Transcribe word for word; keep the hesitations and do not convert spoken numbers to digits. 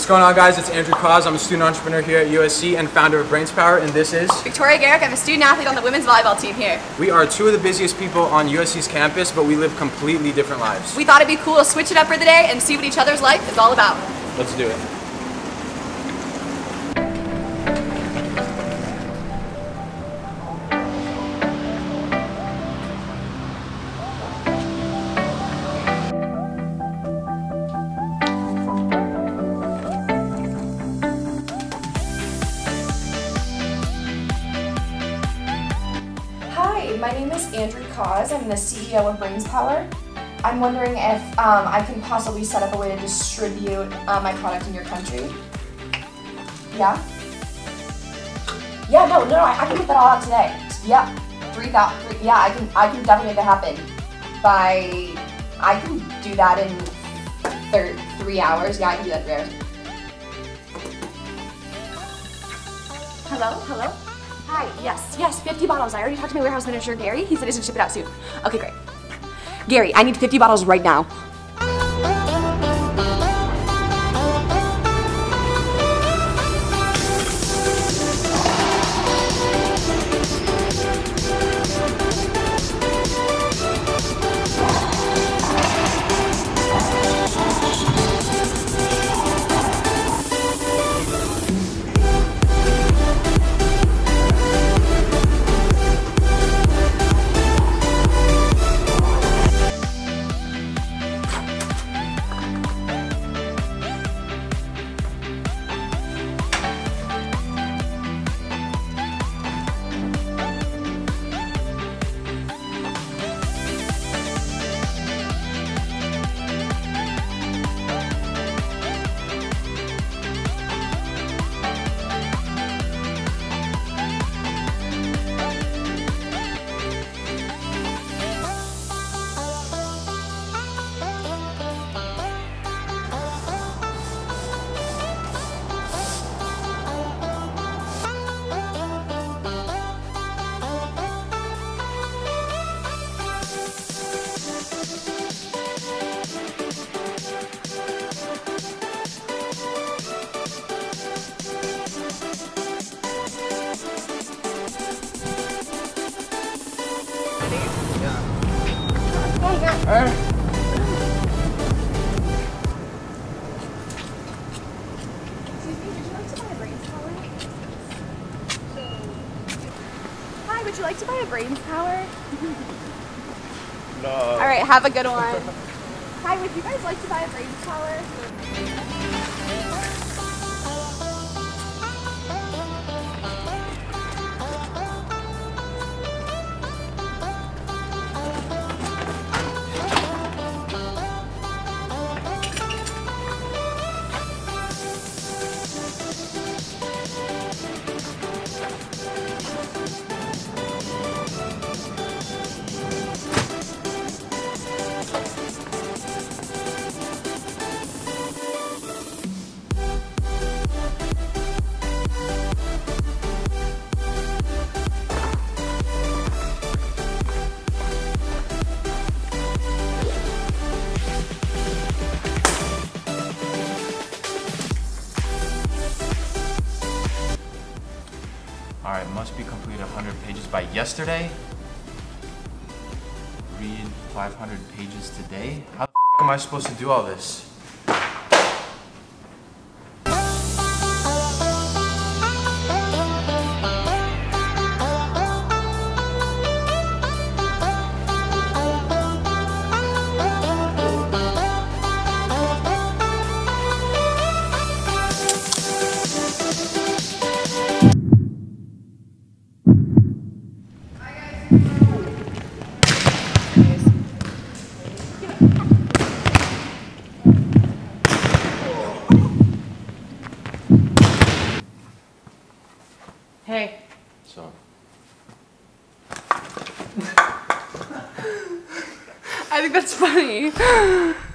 What's going on, guys? It's Andrew Koz. I'm a student entrepreneur here at U S C and founder of Brainz Power, and this is Victoria Garrick. I'm a student athlete on the women's volleyball team here. We are two of the busiest people on U S C's campus, but we live completely different lives. We thought it'd be cool to switch it up for the day and see what each other's life is all about. Let's do it. My name is Andrew Koz. I'm the C E O of Brainz Power. I'm wondering if um, I can possibly set up a way to distribute uh, my product in your country. Yeah? Yeah, no, no, no, I, I can get that all out today. Yep, three thousand. Yeah, I can, I can definitely make that happen. By, I can do that in thir three hours. Yeah, I can do that in three hours. Hello, hello? Hi, yes, yes, fifty bottles. I already talked to my warehouse manager, Gary. He said he's gonna ship it out soon. Okay, great. Gary, I need fifty bottles right now. All right. Hi, would you like to buy a Brainz Power? No. All right, have a good one. Hi, would you guys like to buy a Brainz Power? Alright, must be completed one hundred pages by yesterday. Read five hundred pages today. How the f am I supposed to do all this? Hey. So. I think that's funny.